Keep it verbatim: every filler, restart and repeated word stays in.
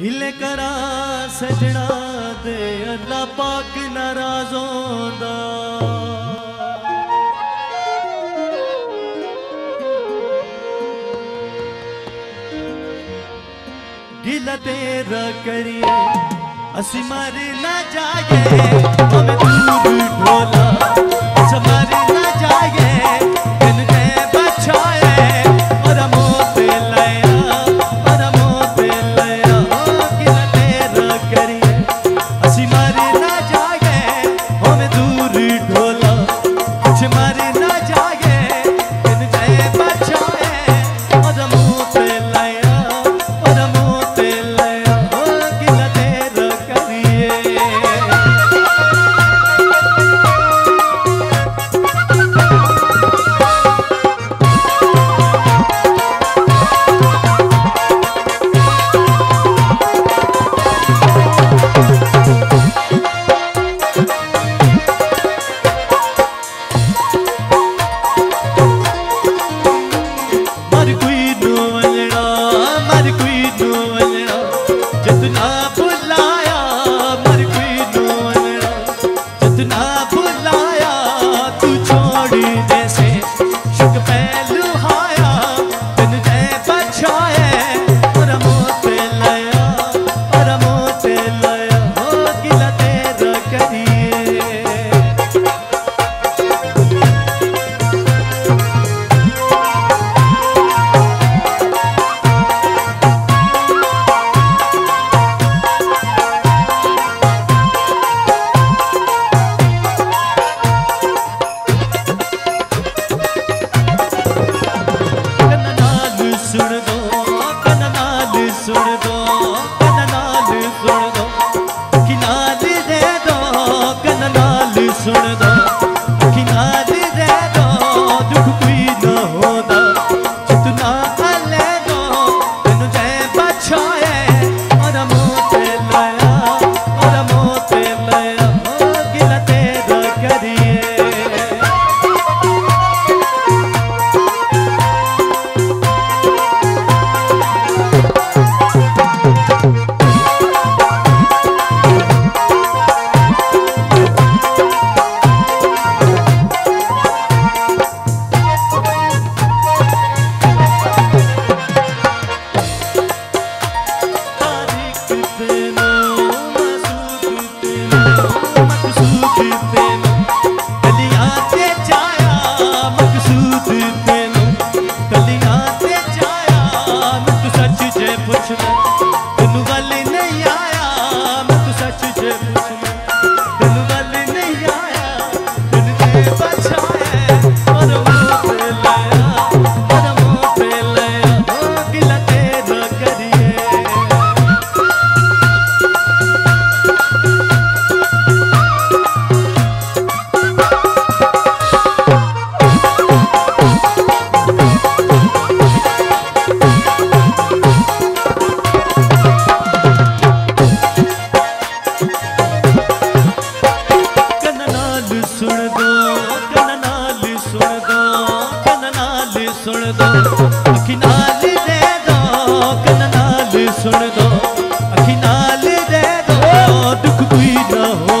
गिले करा सजना दे अल्लाह पाक नाराज होंदा, गिला तेरा करिए असी मारे ना जाए, हमें दूर ढोला मारे ना जाए, इनके बचाए और मोते लाया और मोते लाया, गिला तेरा करिए असी मारे ना जाए, हमें दूर ढोला मारे ना जाए, इनके बचाए और मोते लाया और मोते लाया, गिला तेरा करिए। सुन दो अखी नाल दे दो, दुख कोई ना हो।